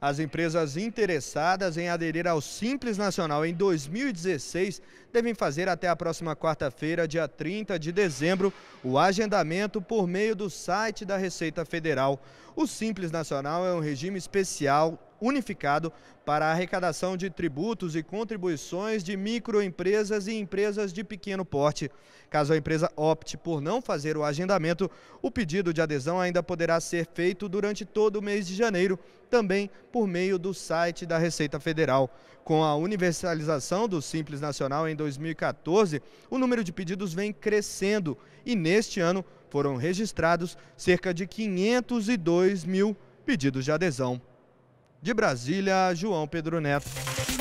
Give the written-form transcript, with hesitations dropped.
As empresas interessadas em aderir ao Simples Nacional em 2016 devem fazer até a próxima quarta-feira, dia 30 de dezembro, o agendamento por meio do site da Receita Federal. O Simples Nacional é um regime especial unificado para a arrecadação de tributos e contribuições de microempresas e empresas de pequeno porte. Caso a empresa opte por não fazer o agendamento, o pedido de adesão ainda poderá ser feito durante todo o mês de janeiro, também por meio do site da Receita Federal. Com a universalização do Simples Nacional em 2014, o número de pedidos vem crescendo e neste ano foram registrados cerca de 502 mil pedidos de adesão. De Brasília, João Pedro Neto.